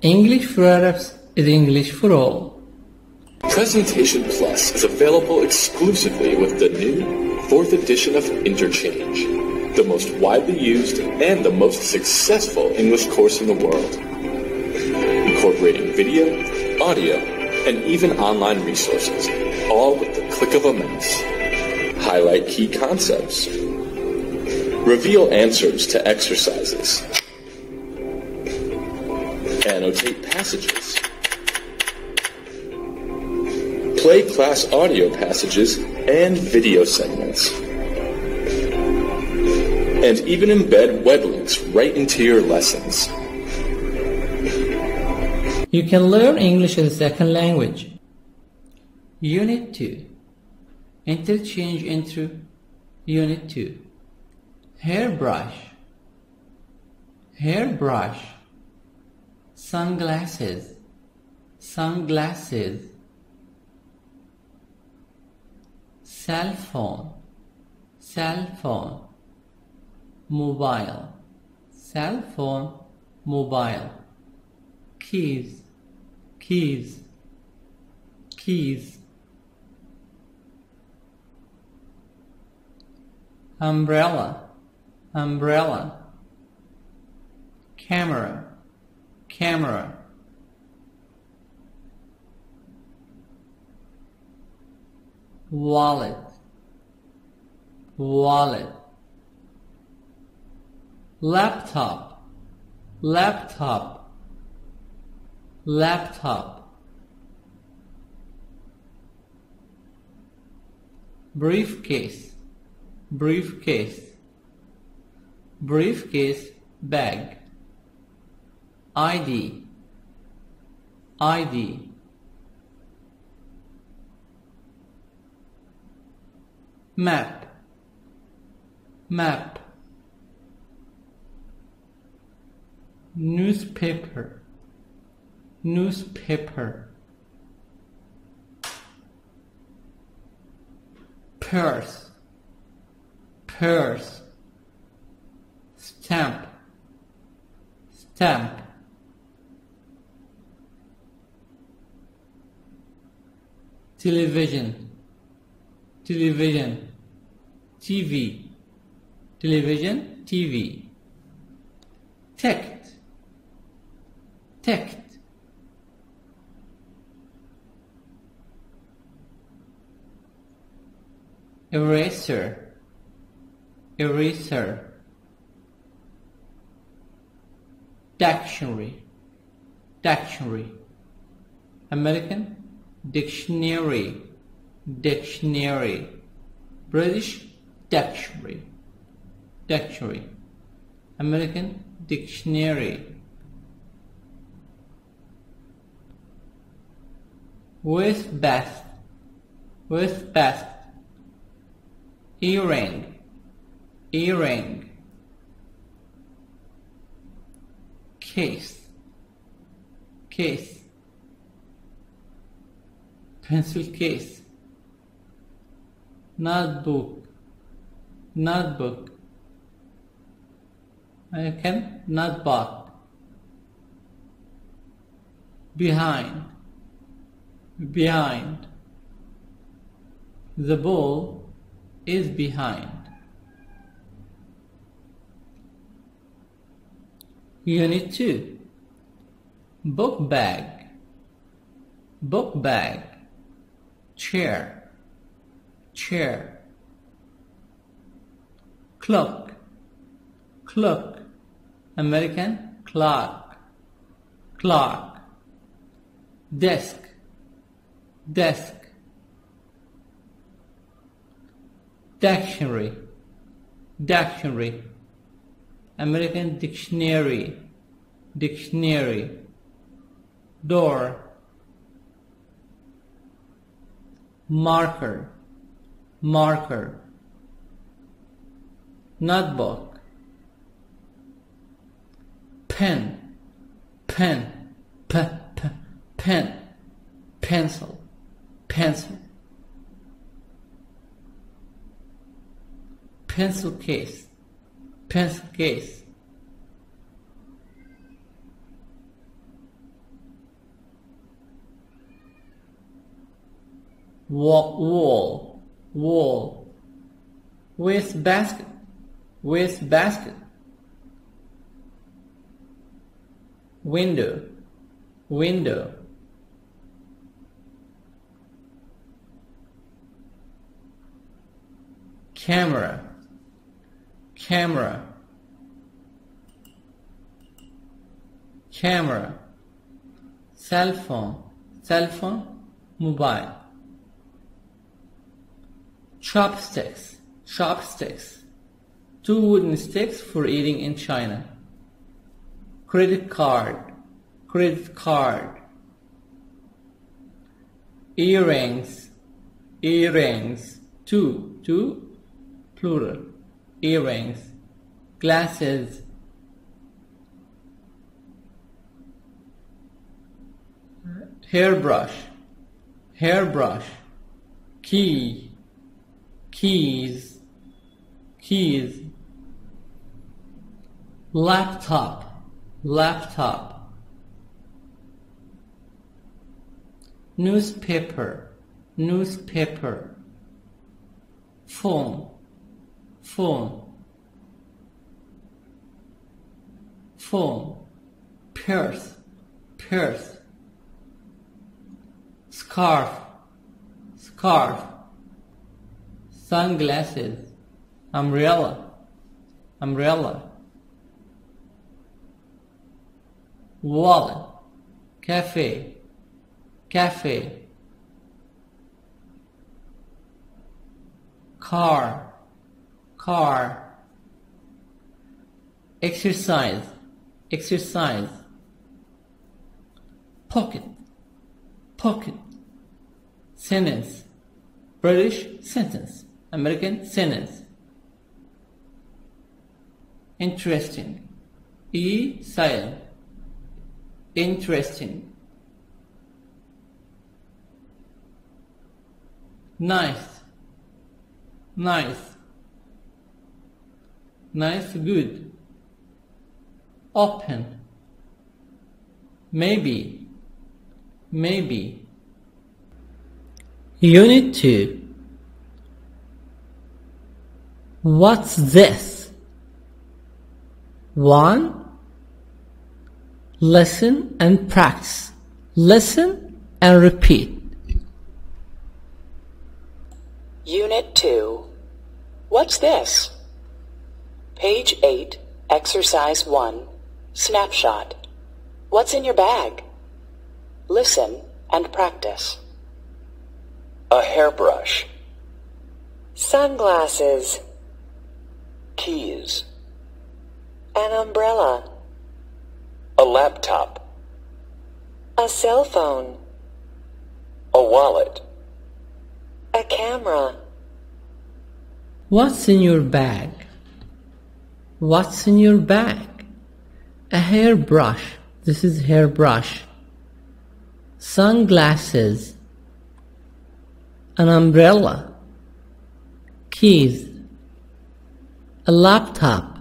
English for Arabs is English for all. Presentation Plus is available exclusively with the new 4th edition of Interchange, the most widely used and the most successful English course in the world, incorporating video, audio, and even online resources, all with the click of a mouse. Highlight key concepts. Reveal answers to exercises. Annotate passages. Play class audio passages and video segments. And even embed web links right into your lessons. You can learn English as a second language. Unit 2. Interchange Intro. Unit 2. Hairbrush. Hairbrush. Sunglasses. Sunglasses. Cell phone. Cell phone. Mobile. Cell phone. Mobile. Keys. Keys. Keys. Umbrella. Umbrella. Camera. Camera. Wallet. Wallet. Laptop. Laptop. Laptop. Briefcase. Briefcase. Briefcase bag. ID. ID. Map. Map. Newspaper. Newspaper. Purse. Purse. Stamp. Stamp. Television. Television. TV. Television. TV. Text. Text. Eraser. Eraser. Dictionary. Dictionary. American dictionary. Dictionary. British dictionary. Dictionary. American dictionary. Wristband. Wristband. Earring. Earring. Case. Case. Pencil case. Notebook. Notebook. American notebook. Behind. Behind. The ball is behind. Unit 2. Book bag. Book bag. Chair. Chair. Clock. Clock. American clock. Clock. Desk. Desk. Dictionary. Dictionary. American dictionary. Dictionary. Door. Marker. Marker. Notebook. Pen. Pen. Pen. Pencil. pencil case, wall, waste basket, window, camera, cell phone, mobile, chopsticks, 2 wooden sticks for eating in China, credit card, earrings, 2, plural, earrings, glasses, hairbrush, keys, laptop, newspaper, phone, purse, scarf, sunglasses, umbrella, wallet, cafe, car, exercise, pocket, sentence, British sentence, American sentence, interesting, E silent, interesting, nice, good, open, maybe, Unit 2. What's this? 1. Listen and practice. Listen and repeat. Unit 2. What's this? Page 8, Exercise 1, Snapshot. What's in your bag? Listen and practice. A hairbrush. Sunglasses. Keys. An umbrella. A laptop. A cell phone. A wallet. A camera. What's in your bag? What's in your bag? A hairbrush. This is hairbrush. Sunglasses. An umbrella, keys, a laptop,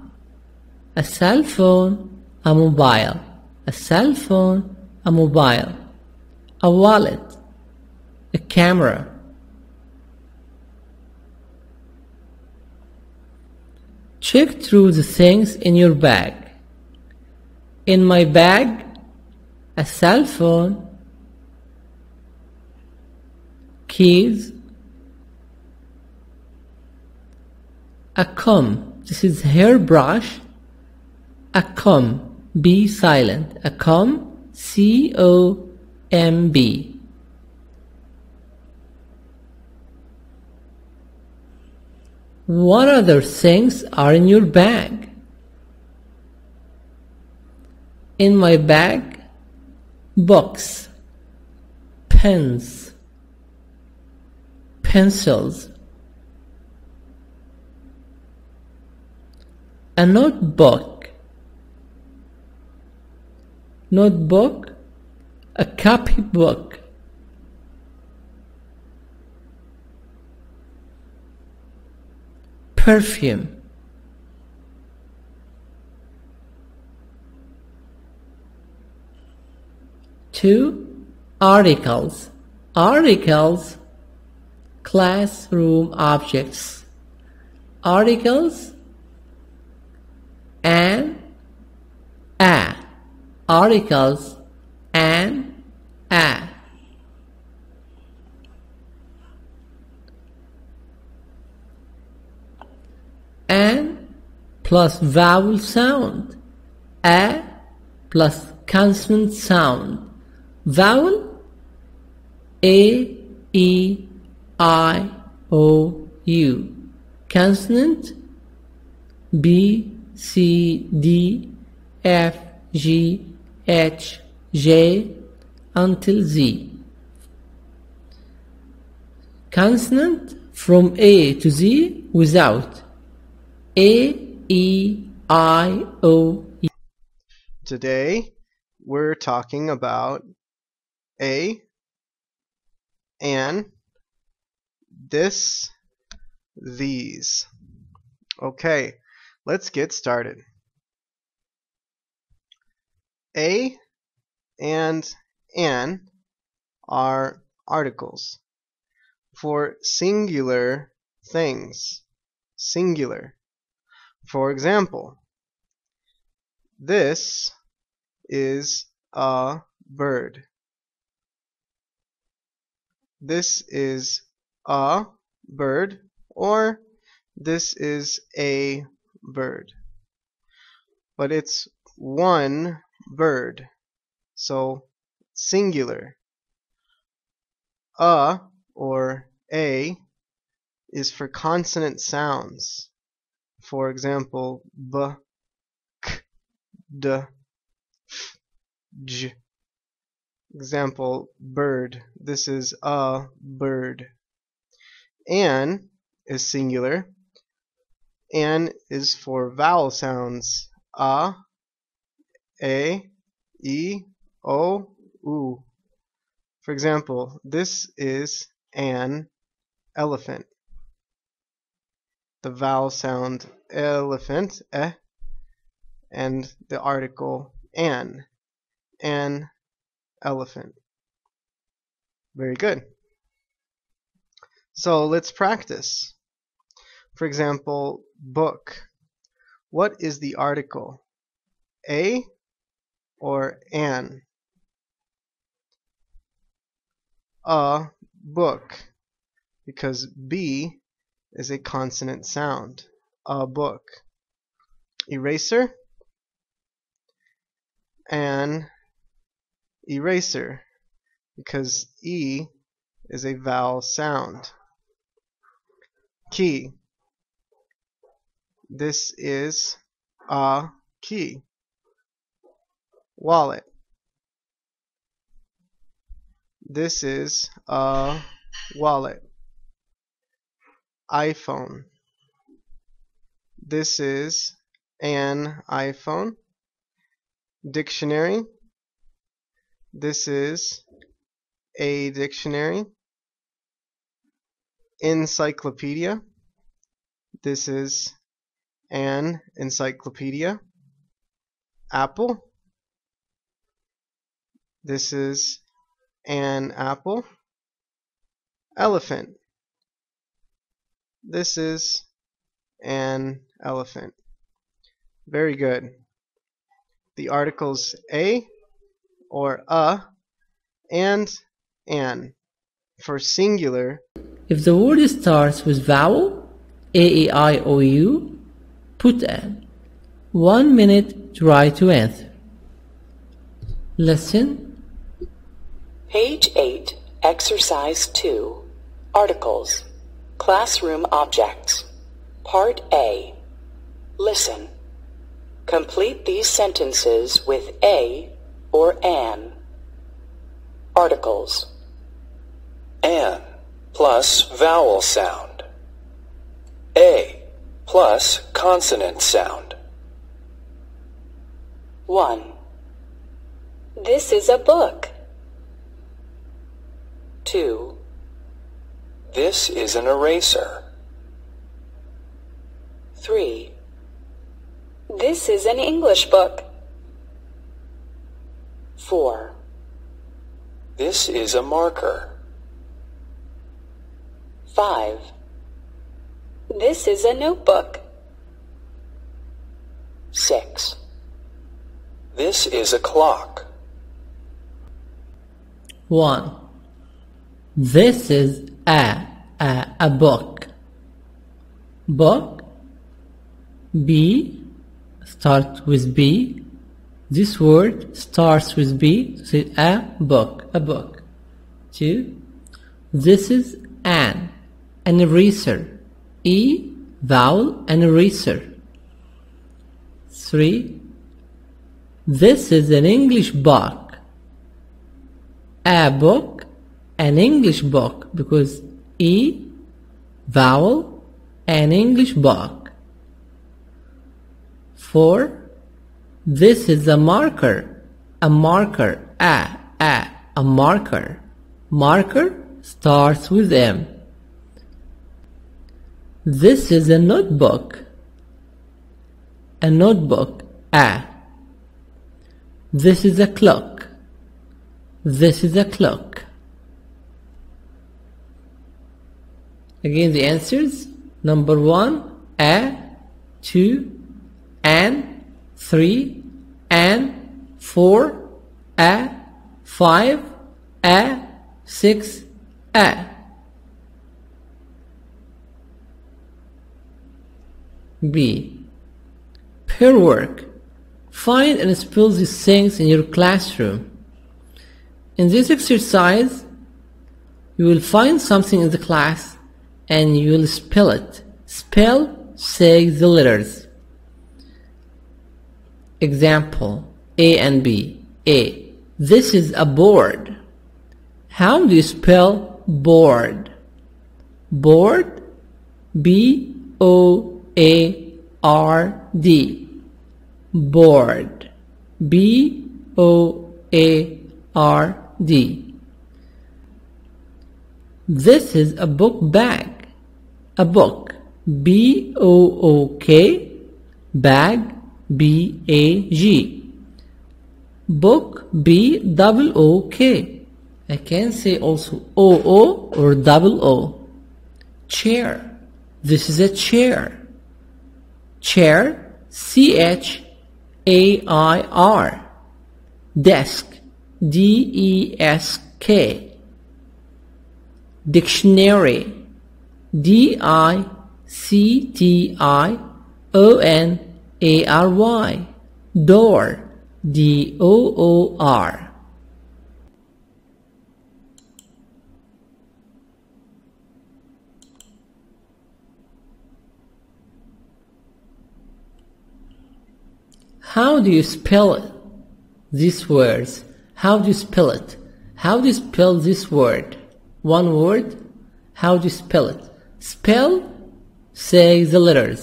a cell phone, a mobile, a wallet, a camera. Check through the things in your bag. In my bag, a cell phone, keys, a comb, this is hairbrush, a comb, be silent, a comb, C-O-M-B. What other things are in your bag? In my bag, books, pens, pencils, a notebook, a copybook, perfume, two articles. Articles, classroom objects. Articles, an, a. Articles, an, a. An plus vowel sound, a plus consonant sound. Vowel, a, e, I, o, u. Consonant, b, c, d, f, g, h, j, until z. Consonant from A to Z without A, E, I, O, U. Today we're talking about a, an, this, these. Okay, let's get started. A and an are articles for singular things. Singular. For example, this is a bird. This is a bird, or this is a bird. But it's one bird, so singular. A or a is for consonant sounds. For example, b, k, d, f, j. Example, bird. This is a bird. An is singular. An is for vowel sounds. A, e, o, u. For example, this is an elephant. The vowel sound elephant, eh, and the article an elephant. Very good. So let's practice. For example, book. What is the article? A or an? A book, because B is a consonant sound. A book. Eraser. An eraser, because E is a vowel sound. Key. This is a key. Wallet. This is a wallet. iPhone. This is an iPhone. Dictionary. This is a dictionary. Encyclopedia. This is an encyclopedia. Apple. This is an apple. Elephant. This is an elephant. Very good. The articles a or a and an for singular. If the word starts with vowel, a, e, I, o, u, put an. 1 minute try to answer. Listen. Page 8, Exercise 2, Articles, Classroom Objects, Part A. Listen. Complete these sentences with a or an. Articles. An plus vowel sound. A plus consonant sound. 1. This is a book. 2. This is an eraser. 3. This is an English book. 4. This is a marker. 5. This is a notebook. 6. This is a clock. 1. This is a book. Book. B starts with B. This word starts with B. So a book. 2. This is an eraser. E vowel, an eraser. 3. This is an English book. A book, an English book, because E vowel, an English book. 4. This is a marker. A marker, a marker. Marker starts with M. This is a notebook. A notebook, This is a clock. This is a clock. Again, the answers. Number 1, a, 2, an, 3, an, 4, a, 5, a, 6, a. B. Pair work. Find and spell these things in your classroom. In this exercise, you will find something in the class and you will spell it. Spell, say the letters. Example, A and B. A. This is a board. How do you spell board? Board, B-O-A-R-D. Board, B-O-A-R-D. This is a book bag. A book, B-O-O-K, bag, B-A-G. Book, B-O-O-K. I can say also O-O or double O. Chair, this is a chair. Chair, C-H, A-I-R. Desk, D-E-S-K. Dictionary, D-I-C-T-I-O-N-A-R-Y. Door, D-O-O-R. How do you spell these words? How do you spell it? How do you spell this word? One word. How do you spell it? Spell, say the letters.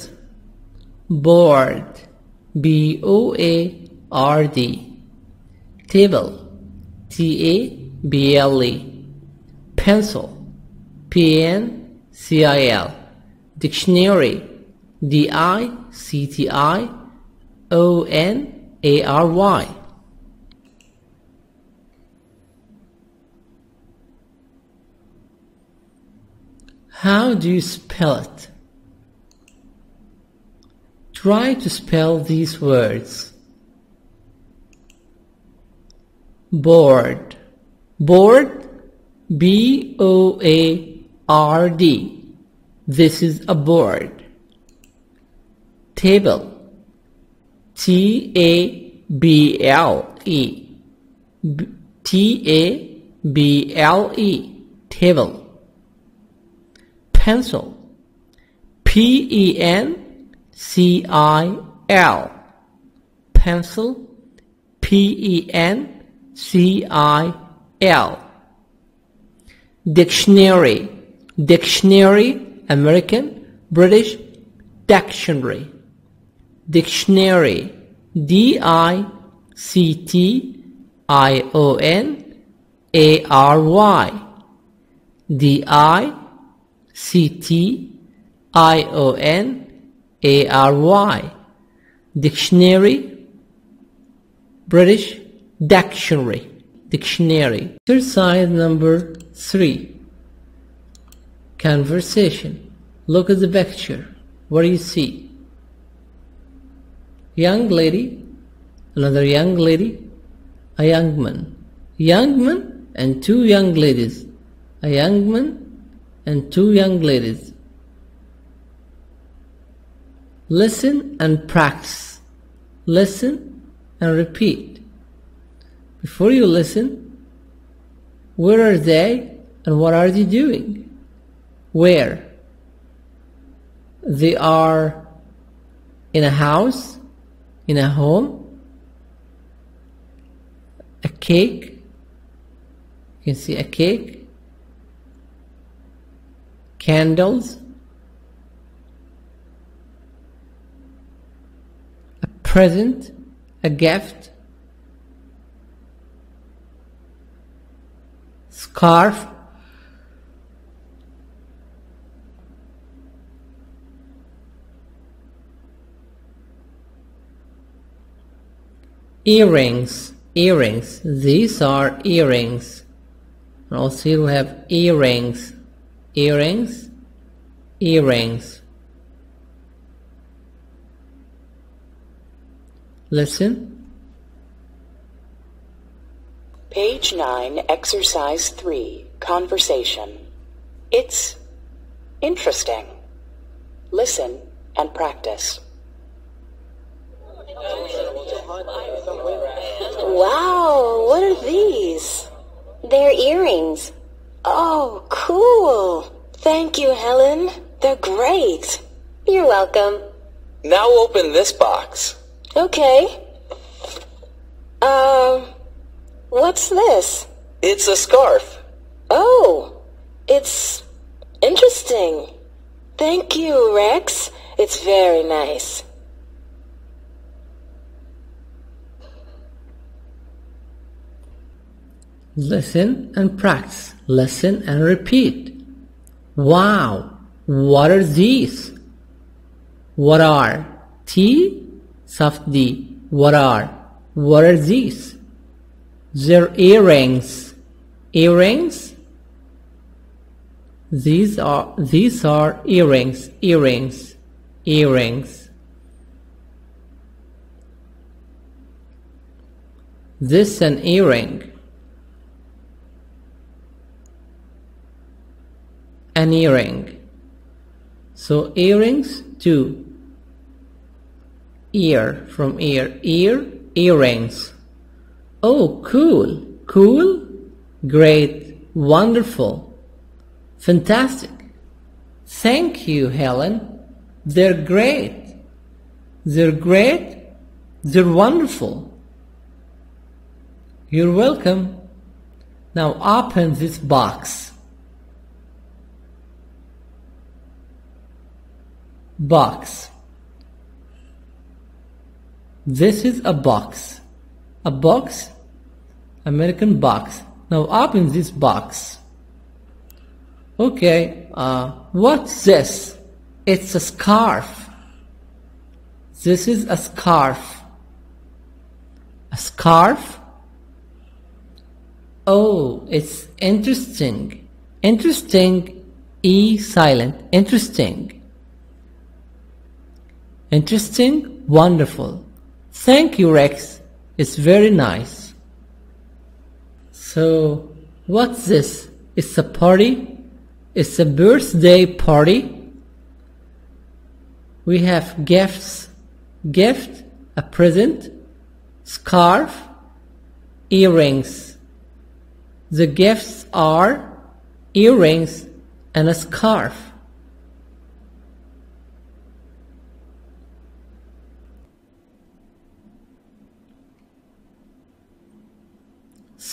Board, B-O-A-R-D. Table, T-A-B-L-E. Pencil, P-N-C-I-L. Dictionary, D-I-C-T-I. O-N-A-R-Y. How do you spell it? Try to spell these words. Board. Board, B-O-A-R-D. This is a board. Table, T-A-B-L-E. T-A-B-L-E. Table. Pencil, P-E-N-C-I-L. Pencil, P-E-N-C-I-L. Dictionary. Dictionary, American, British, dictionary. Dictionary, D-I-C-T-I-O-N-A-R-Y. D-I-C-T-I-O-N A-R-Y. Dictionary, British dictionary. Dictionary. Exercise number 3. Conversation. Look at the picture. What do you see? Young lady, another young lady, a young man. Young man and two young ladies. A young man and two young ladies. Listen and practice. Listen and repeat. Before you listen, where are they and what are they doing? Where? They are in a house, in a home, a cake. You can see a cake, candles, a present, a gift, scarf, earrings, earrings, these are earrings. And also you have earrings, earrings, earrings. Listen. Page 9, exercise 3, conversation. It's interesting. Listen and practice. Wow, what are these? They're earrings. Oh, cool. Thank you, Helen. They're great. You're welcome. Now open this box. Okay. What's this? It's a scarf. Oh, it's interesting. Thank you, Rex. It's very nice. Listen and practice. Listen and repeat. Wow, what are these? What are? T, soft D. What are? What are these? They're earrings. Earrings? These are earrings. Earrings. Earrings. This is an earring. An earring. So earrings to ear, from ear, ear, earrings. Oh, cool, cool, great, wonderful, fantastic. Thank you, Helen. They're great. They're great. They're wonderful. You're welcome. Now open this box. Box. This is a box. A box. American box. Now open this box. Okay. What's this? It's a scarf. This is a scarf. A scarf. Oh, it's interesting. Interesting. E silent. Interesting. Interesting, wonderful. Thank you, Rex. It's very nice. So, what's this? It's a party. It's a birthday party. We have gifts. Gift, a present, scarf, earrings. The gifts are earrings and a scarf.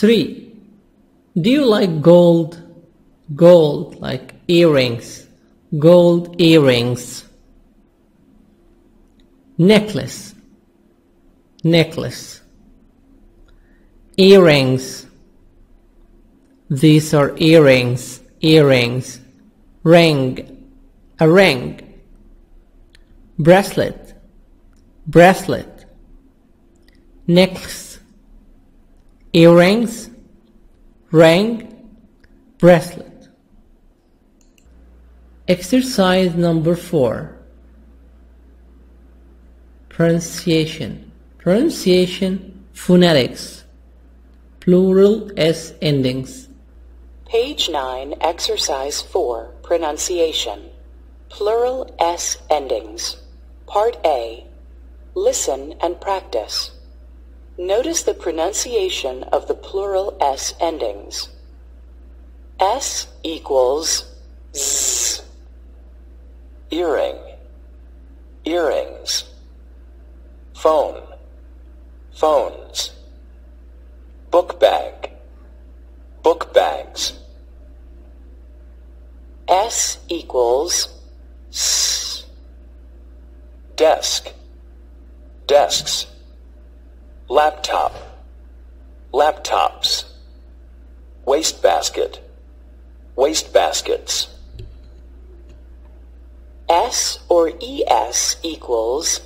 Three. Do you like gold? Gold, like earrings. Gold earrings. Necklace. Necklace. Earrings. These are earrings. Earrings. Ring. A ring. bracelet, bracelet, necklace, earrings, ring, bracelet. Exercise number 4. Pronunciation. Pronunciation, phonetics, plural S endings. Page 9, Exercise 4, Pronunciation, Plural S Endings. Part A. Listen and practice. Notice the pronunciation of the plural S endings. S equals Z. Earring, earrings. Phone, phones. Book bag, book bags. S equals S. Desk, desks. Laptop, laptops. Wastebasket, wastebaskets. S or ES equals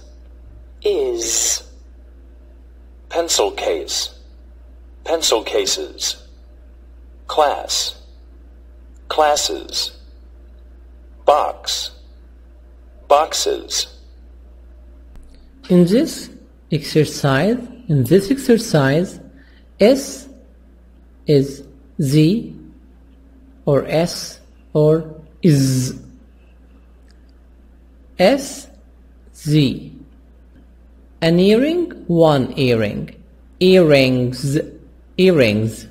is. Pencil case, pencil cases. Class, classes. Box, boxes. In this exercise, S is Z or S or is. S, Z. An earring, one earring. Earrings, earrings.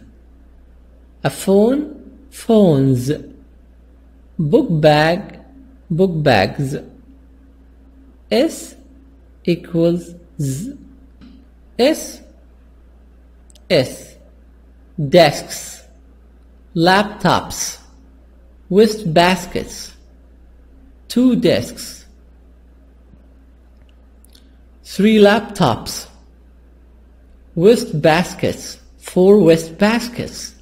A phone, phones. Book bag, book bags. S equals Z. S, S. Desks, laptops, waste baskets, two desks, three laptops, waste baskets, four waste baskets.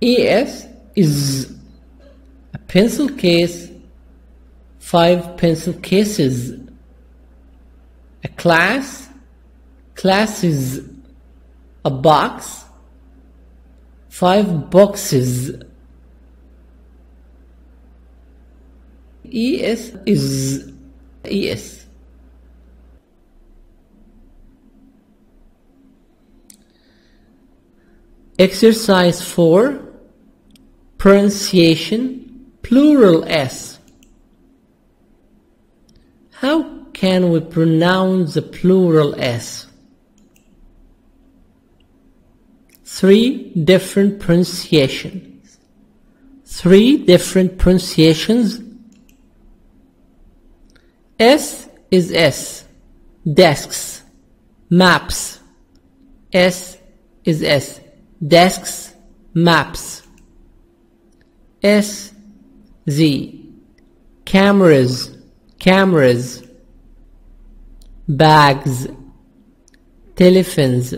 ES is a pencil case, five pencil cases. A class, classes. A box, five boxes. ES is ES. Exercise 4, pronunciation, plural S. How can we pronounce the plural S? 3 different pronunciations. 3 different pronunciations. S is S. Desks. Maps. S is S. Desks. Maps. S. Z. Cameras. Cameras. Bags, telephones.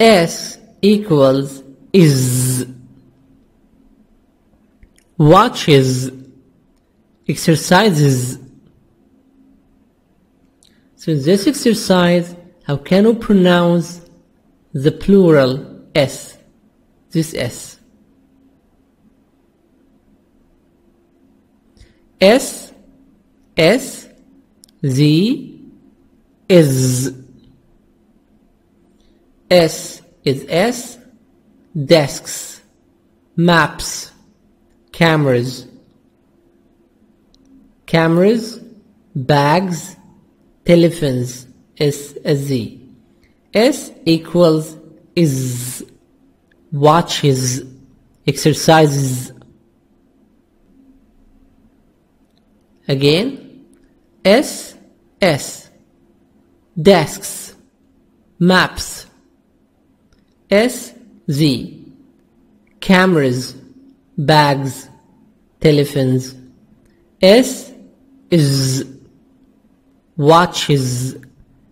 S equals is. Watches, exercises. So in this exercise, how can we pronounce the plural S? This S. S. S, Z, is. S is S, desks, maps, cameras. Cameras, bags, telephones, S, Z. S equals is. Watches, exercises. Again. S, S. Desks, maps. S, Z. Cameras, bags, telephones. S is. Watches,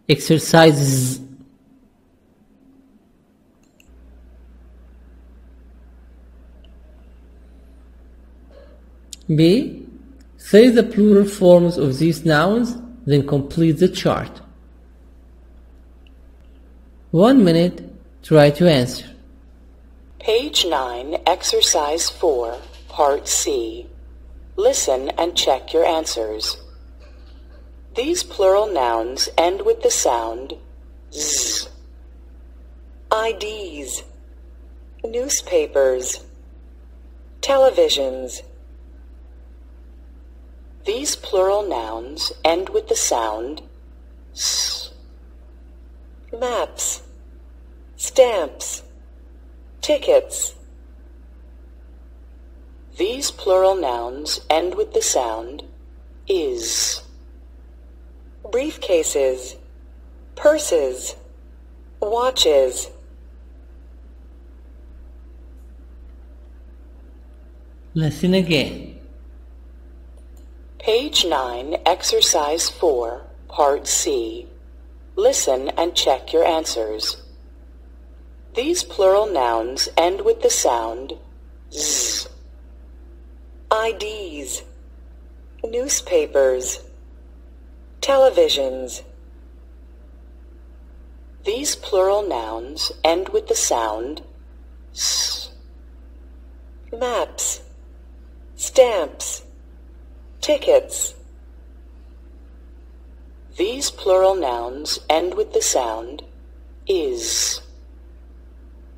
exercises. B. Say the plural forms of these nouns, then complete the chart. 1 minute, try to answer. Page 9, Exercise 4, Part C. Listen and check your answers. These plural nouns end with the sound Z. IDs, newspapers, televisions. These plural nouns end with the sound S. Maps, stamps, tickets. These plural nouns end with the sound is. Briefcases, purses, watches. Listen again. Page 9, Exercise 4, Part C. Listen and check your answers. These plural nouns end with the sound Z. IDs, newspapers, televisions. These plural nouns end with the sound S. Maps, stamps, tickets. These plural nouns end with the sound is.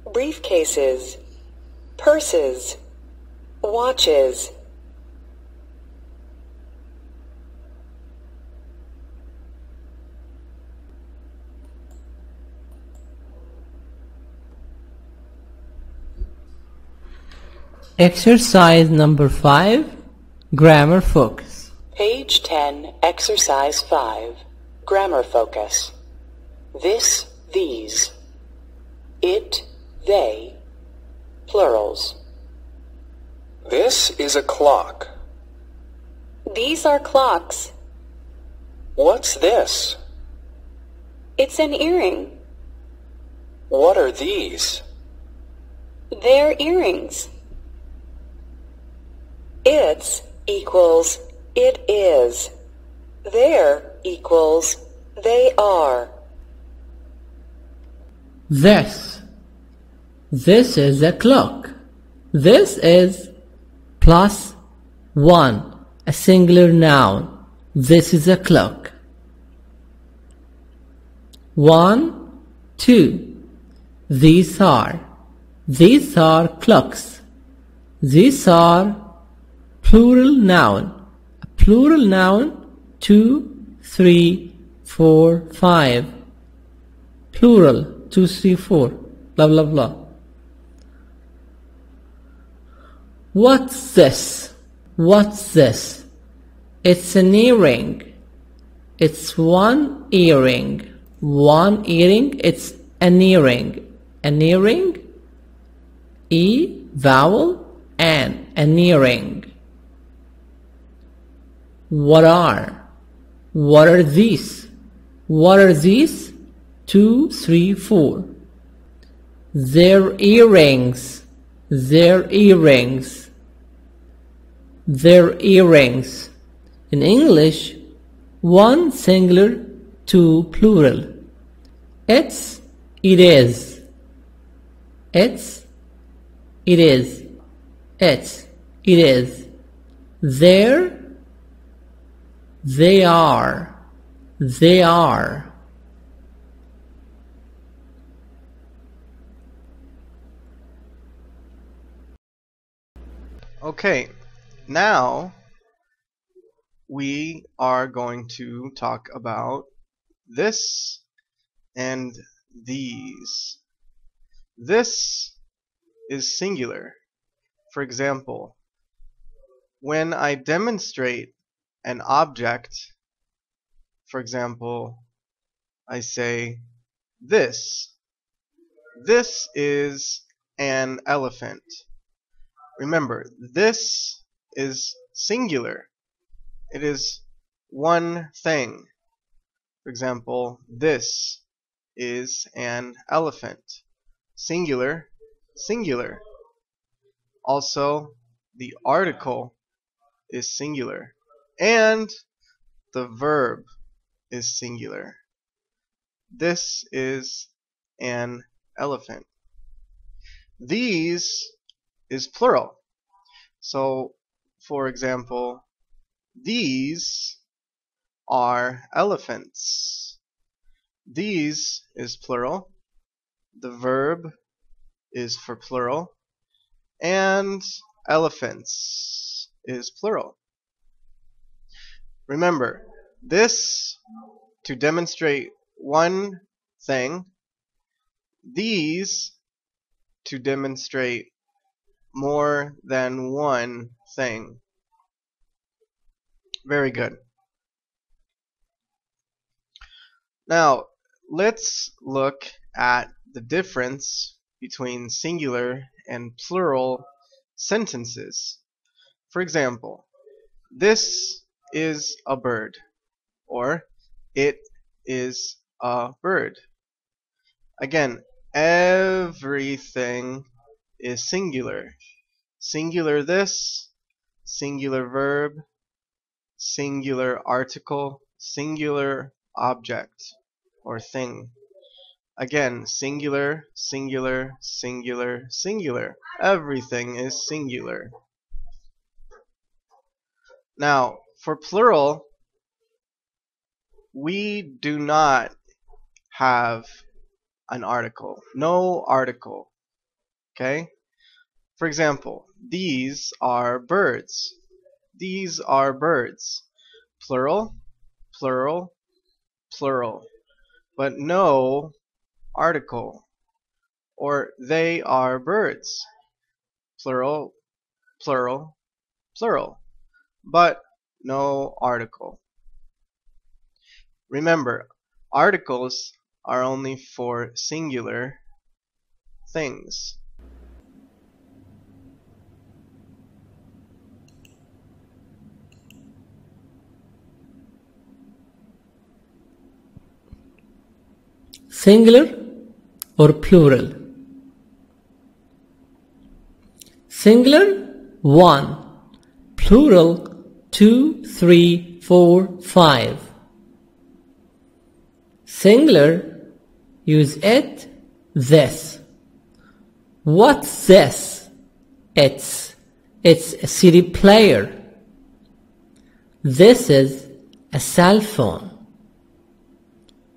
Briefcases, purses, watches. Exercise number 5, Grammar Focus. Page 10, Exercise 5, Grammar Focus. This, these. It, they. Plurals. This is a clock. These are clocks. What's this? It's an earring. What are these? They're earrings. It's equals it is. Their equals they are. This. This is a clock. This is plus one, a singular noun. This is a clock. 1, 2. These are. These are clocks. These are plural noun. A plural noun, 2, 3, 4, 5. Plural, 2, 3, 4. Blah, blah, blah. What's this? What's this? It's an earring. It's one earring. One earring, it's an earring. An earring, E, vowel, and an earring. What are? What are these? What are these? 2, 3, 4. Their earrings. Their earrings. Their earrings. In English, one singular, two plural. It's, it is. It's, it is. It's, it is. Their, they are. They are. Okay, now we are going to talk about this and these. This is singular. For example, when I demonstrate an object, for example, I say this. This is an elephant. Remember, this is singular. It is one thing. For example, this is an elephant. Singular, singular. Also, the article is singular, and the verb is singular. This is an elephant. These is plural. So, for example, these are elephants. These is plural. The verb is for plural. And elephants is plural. Remember, this to demonstrate one thing, these to demonstrate more than one thing. Very good. Now, let's look at the difference between singular and plural sentences. For example, this is a bird, or it is a bird. Again, everything is singular. Singular this, singular verb, singular article, singular object or thing. Again, singular, singular, singular, singular. Everything is singular. Now, for plural, we do not have an article. No article. Okay? For example, these are birds. These are birds. Plural, plural, plural. But no article. Or they are birds. Plural, plural, plural. But no article. Remember, articles are only for singular things. Singular or plural? Singular 1, plural 2, 3, 4, 5. Singular use it, this. What's this? It's a CD player. This is a cell phone.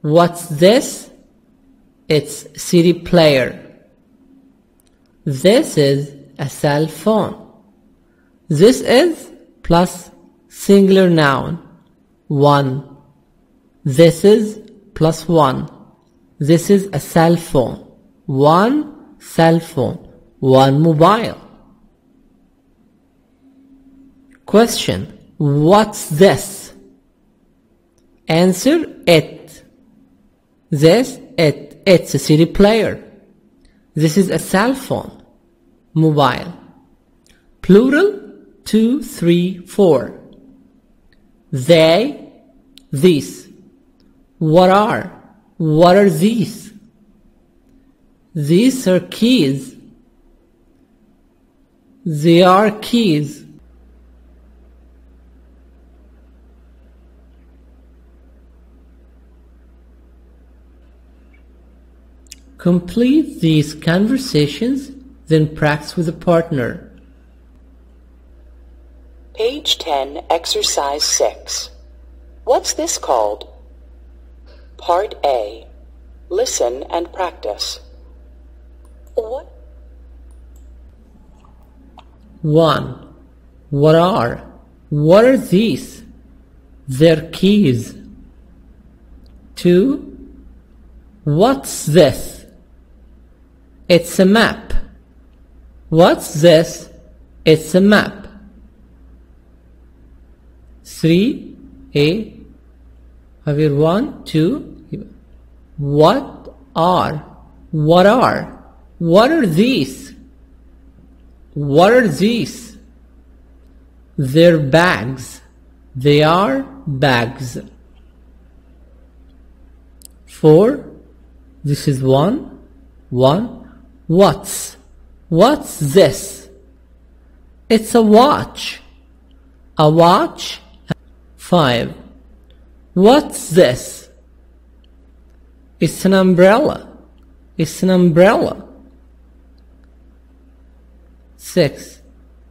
What's this? It's CD player. This is a cell phone. This is plus singular noun 1. This is plus 1. This is a cell phone. 1 cell phone. 1 mobile. Question. What's this? Answer it. This it. It's a CD player. This is a cell phone. Mobile. Plural 2, 3, 4. They, these. What are these? These are keys. They are keys. Complete these conversations, then practice with a partner. Page 10, Exercise 6. What's this called? Part A. Listen and practice. What? 1. What are these? They're keys. 2. What's this? It's a map. What's this? It's a map. 3, A, have your 1, 2, what are these? What are these? They're bags. They are bags. 4, this is 1, 1. What's this? It's a watch. a watch. 5. What's this? It's an umbrella. It's an umbrella. 6.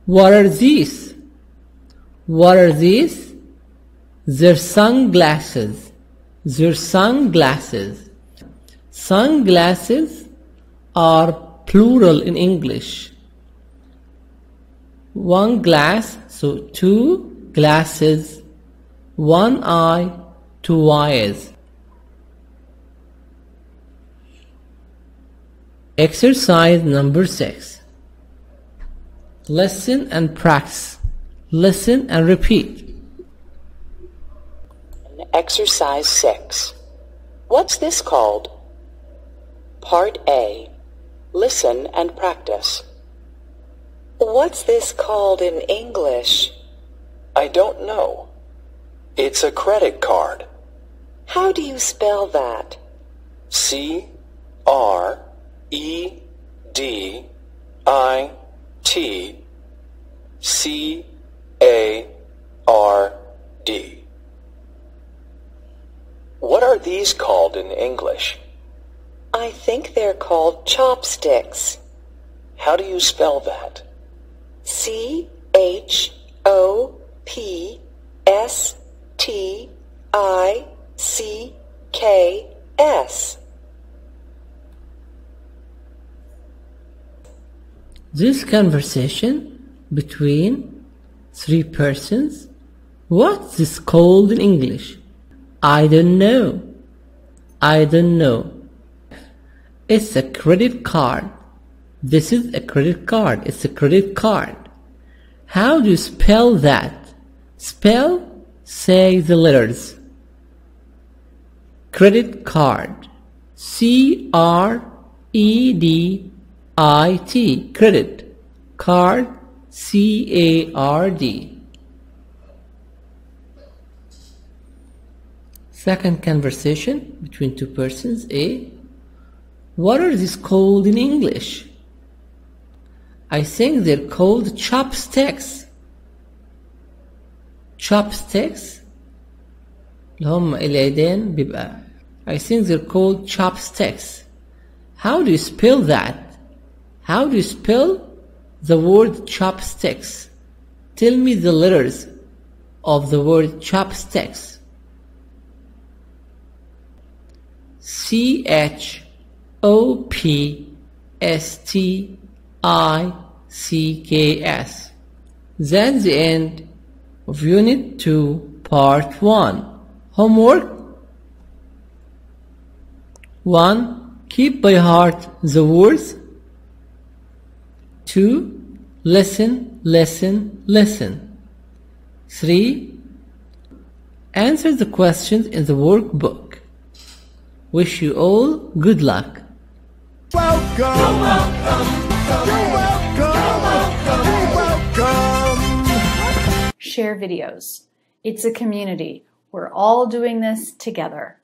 What are these? What are these? They're sunglasses. They're sunglasses. Sunglasses are plural in English. One glass, so two glasses. One eye, two eyes. Exercise number 6. Listen and practice. Listen and repeat. Exercise 6. What's this called? Part A. Listen and practice. What's this called in English? I don't know. It's a credit card. How do you spell that? C-R-E-D-I-T-C-A-R-D. What are these called in English? I think they're called chopsticks. How do you spell that? C-H-O-P-S-T-I-C-K-S. This conversation between three persons. What's this called in English? I don't know. I don't know. It's a credit card. This is a credit card. It's a credit card. How do you spell that? Spell, say the letters. Credit card. C-R-E-D-I-T. Credit. Card. C-A-R-D. Second conversation between two persons. A. What are these called in English? I think they're called chopsticks. Chopsticks اللي هم اليدين بيبقى I think they're called chopsticks. How do you spell that? How do you spell the word chopsticks? Tell me the letters of the word chopsticks. C-H-O-P-S-T-I-C-K-S. That's the end of Unit 2, Part 1. Homework 1. Keep by heart the words. 2. Listen, listen, listen. 3. Answer the questions in the workbook. Wish you all good luck. Welcome. You're welcome. You're welcome. You're welcome. You're welcome. Share videos. It's a community. We're all doing this together.